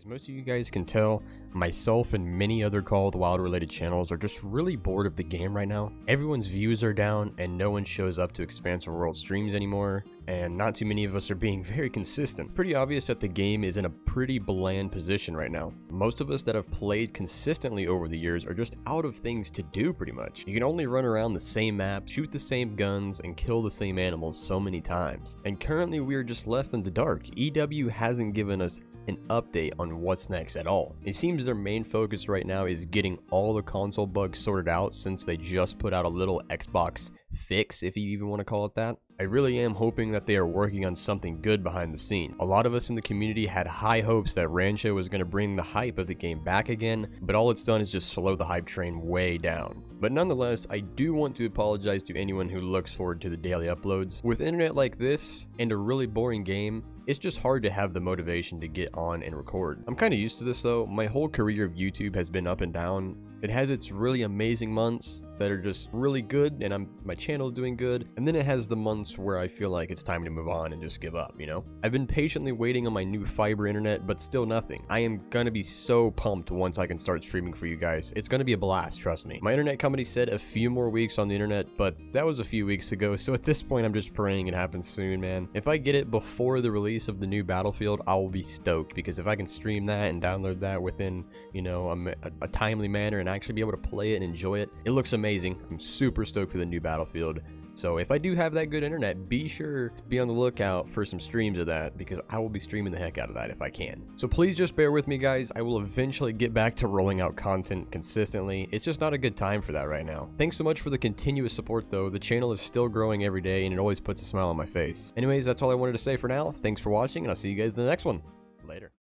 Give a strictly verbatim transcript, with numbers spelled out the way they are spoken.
As most of you guys can tell, myself and many other Call of the Wild related channels are just really bored of the game right now. Everyone's views are down and no one shows up to Expansive World streams anymore, and not too many of us are being very consistent. Pretty obvious that the game is in a pretty bland position right now. Most of us that have played consistently over the years are just out of things to do pretty much. You can only run around the same map, shoot the same guns, and kill the same animals so many times. And currently we are just left in the dark. E W hasn't given us an update on what's next at all. It seems their main focus right now is getting all the console bugs sorted out, since they just put out a little Xbox fix, if you even want to call it that. I really am hoping that they are working on something good behind the scene. A lot of us in the community had high hopes that Rancho was going to bring the hype of the game back again, but all it's done is just slow the hype train way down. But nonetheless, I do want to apologize to anyone who looks forward to the daily uploads. With internet like this and a really boring game, it's just hard to have the motivation to get on and record. I'm kind of used to this though. My whole career of YouTube has been up and down. It has its really amazing months that are just really good and I'm, my channel is doing good, and then it has the months where I feel like it's time to move on and just give up, you know? I've been patiently waiting on my new fiber internet, but still nothing. I am gonna be so pumped once I can start streaming for you guys. It's gonna be a blast, trust me. My internet company said a few more weeks on the internet, but that was a few weeks ago, so at this point I'm just praying it happens soon, man. If I get it before the release of the new Battlefield, I will be stoked, because if I can stream that and download that within, you know, a, a, a timely manner and actually be able to play it and enjoy it, it looks amazing. I'm super stoked for the new Battlefield. So if I do have that good internet, be sure to be on the lookout for some streams of that, because I will be streaming the heck out of that if I can. So please just bear with me, guys. I will eventually get back to rolling out content consistently. It's just not a good time for that right now. Thanks so much for the continuous support though. The channel is still growing every day and it always puts a smile on my face. Anyways, that's all I wanted to say for now. Thanks for watching and I'll see you guys in the next one. Later.